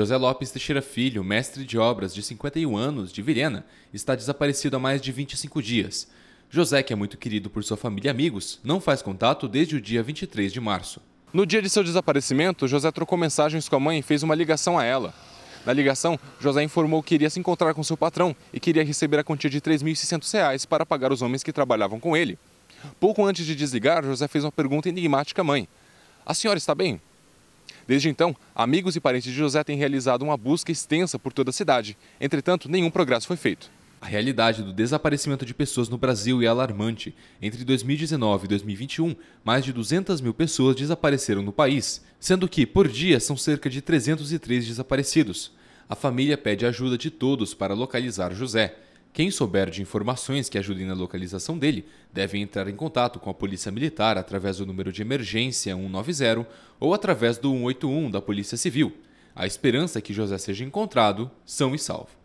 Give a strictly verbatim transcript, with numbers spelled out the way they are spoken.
José Lopes Teixeira Filho, mestre de obras de cinquenta e um anos, de Vilhena, está desaparecido há mais de vinte e cinco dias. José, que é muito querido por sua família e amigos, não faz contato desde o dia vinte e três de março. No dia de seu desaparecimento, José trocou mensagens com a mãe e fez uma ligação a ela. Na ligação, José informou que iria se encontrar com seu patrão e queria receber a quantia de três mil e seiscentos reais para pagar os homens que trabalhavam com ele. Pouco antes de desligar, José fez uma pergunta enigmática à mãe. A senhora está bem? Desde então, amigos e parentes de José têm realizado uma busca extensa por toda a cidade. Entretanto, nenhum progresso foi feito. A realidade do desaparecimento de pessoas no Brasil é alarmante. Entre dois mil e dezenove e dois mil e vinte e um, mais de duzentas mil pessoas desapareceram no país, sendo que, por dia, são cerca de trezentos e três desaparecidos. A família pede a ajuda de todos para localizar José. Quem souber de informações que ajudem na localização dele, deve entrar em contato com a Polícia Militar através do número de emergência um nove zero ou através do um oito um da Polícia Civil. A esperança é que José seja encontrado, são e salvo.